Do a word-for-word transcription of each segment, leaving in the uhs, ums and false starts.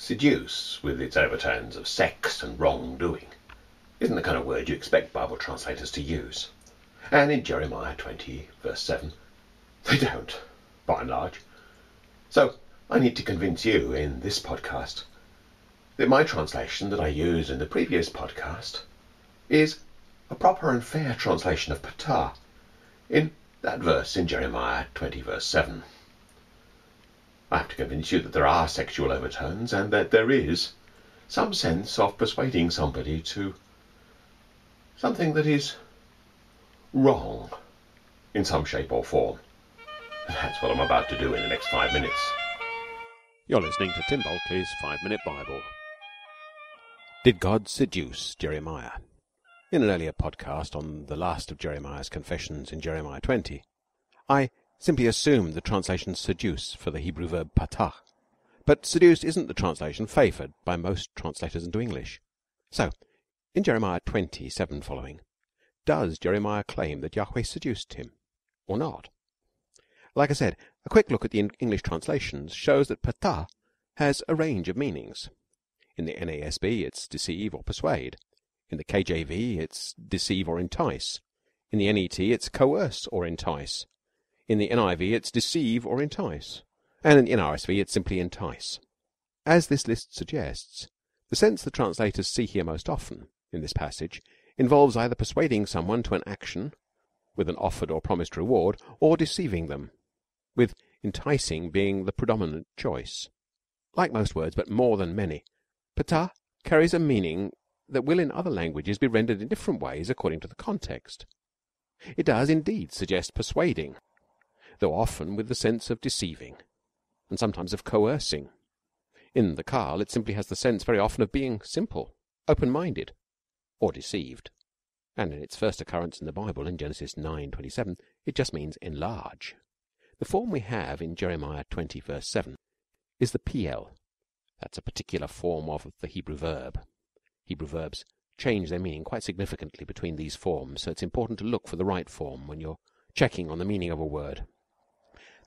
Seduce, with its overtones of sex and wrongdoing, isn't the kind of word you expect Bible translators to use. And in Jeremiah twenty, verse seven, they don't, by and large. So I need to convince you in this podcast that my translation that I used in the previous podcast is a proper and fair translation of patah in that verse in Jeremiah twenty, verse seven. I have to convince you that there are sexual overtones and that there is some sense of persuading somebody to something that is wrong in some shape or form. And that's what I'm about to do in the next five minutes. You're listening to Tim Bulkeley's five-Minute Bible. Did God seduce Jeremiah? In an earlier podcast on the last of Jeremiah's confessions in Jeremiah twenty, I simply assumed the translation seduce for the Hebrew verb patah, but seduce isn't the translation favoured by most translators into English. So, in Jeremiah twenty-seven following, does Jeremiah claim that Yahweh seduced him, or not? Like I said, a quick look at the English translations shows that patah has a range of meanings. In the N A S B it's deceive or persuade, in the K J V it's deceive or entice, in the N E T it's coerce or entice, in the N I V it's deceive or entice, and in the N R S V it's simply entice. As this list suggests, the sense the translators see here most often, in this passage, involves either persuading someone to an action, with an offered or promised reward, or deceiving them, with enticing being the predominant choice. Like most words, but more than many, patah carries a meaning that will in other languages be rendered in different ways according to the context. It does indeed suggest persuading, though often with the sense of deceiving, and sometimes of coercing. In the qal it simply has the sense very often of being simple, open-minded, or deceived, and in its first occurrence in the Bible in Genesis nine twenty-seven it just means enlarge. The form we have in Jeremiah twenty verse seven is the Piel. That's a particular form of the Hebrew verb. Hebrew verbs change their meaning quite significantly between these forms, so it's important to look for the right form when you're checking on the meaning of a word.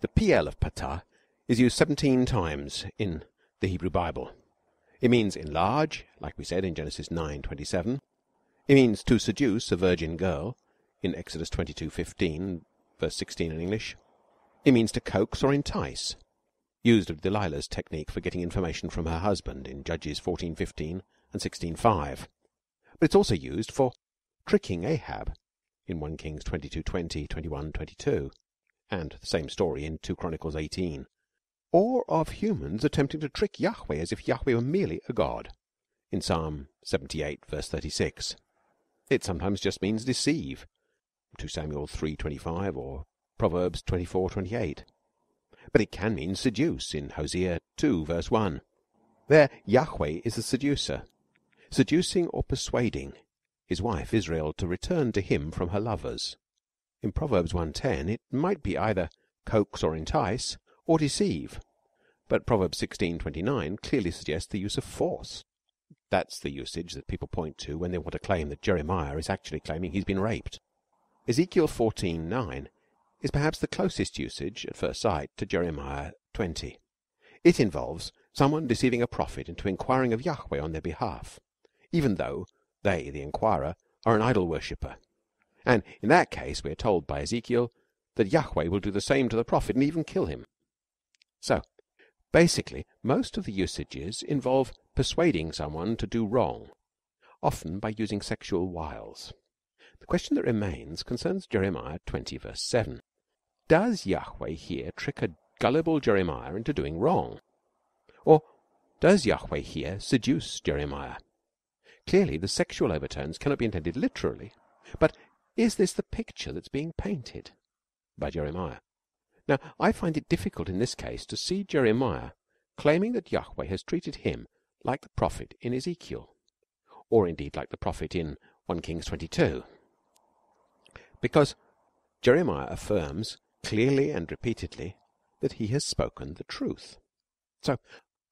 The Piel of patah is used seventeen times in the Hebrew Bible. It means enlarge, like we said in Genesis nine twenty-seven. It means to seduce a virgin girl in Exodus twenty-two fifteen, verse sixteen in English. It means to coax or entice, used of Delilah's technique for getting information from her husband in Judges fourteen fifteen and sixteen five. But it's also used for tricking Ahab in First Kings twenty-two twenty, twenty-one twenty-two. And the same story in Second Chronicles eighteen, or of humans attempting to trick Yahweh as if Yahweh were merely a god in Psalm seventy-eight verse thirty-six. It sometimes just means deceive, Second Samuel three twenty-five or Proverbs twenty-four twenty-eight, but it can mean seduce in Hosea two verse one. There Yahweh is the seducer, seducing or persuading his wife Israel to return to him from her lovers. In Proverbs one ten it might be either coax or entice or deceive, but Proverbs sixteen twenty-nine clearly suggests the use of force. That's the usage that people point to when they want to claim that Jeremiah is actually claiming he's been raped. Ezekiel fourteen nine is perhaps the closest usage at first sight to Jeremiah twenty. It involves someone deceiving a prophet into inquiring of Yahweh on their behalf, even though they, the inquirer, are an idol worshipper. And in that case we are told by Ezekiel that Yahweh will do the same to the prophet and even kill him. So, basically, most of the usages involve persuading someone to do wrong, often by using sexual wiles. The question that remains concerns Jeremiah twenty verse seven. Does Yahweh here trick a gullible Jeremiah into doing wrong? Or does Yahweh here seduce Jeremiah? Clearly the sexual overtones cannot be intended literally, but is this the picture that's being painted by Jeremiah? Now, I find it difficult in this case to see Jeremiah claiming that Yahweh has treated him like the prophet in Ezekiel, or indeed like the prophet in First Kings twenty-two, because Jeremiah affirms clearly and repeatedly that he has spoken the truth. So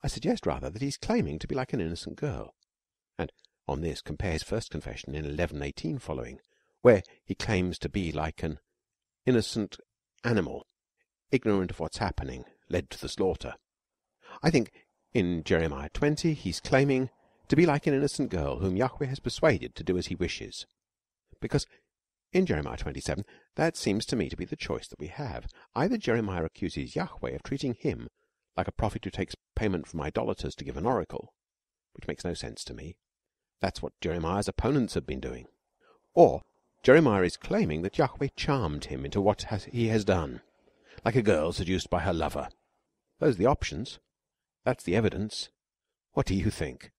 I suggest rather that he's claiming to be like an innocent girl, and on this compare his first confession in eleven eighteen following, where he claims to be like an innocent animal, ignorant of what's happening, led to the slaughter. I think In Jeremiah twenty he's claiming to be like an innocent girl whom Yahweh has persuaded to do as he wishes, because in Jeremiah twenty-seven that seems to me to be the choice that we have. Either Jeremiah accuses Yahweh of treating him like a prophet who takes payment from idolaters to give an oracle, which makes no sense to me. That's what Jeremiah's opponents have been doing. Or Jeremiah is claiming that Yahweh charmed him into what has he has done, like a girl seduced by her lover. Those are the options. That's the evidence. What do you think?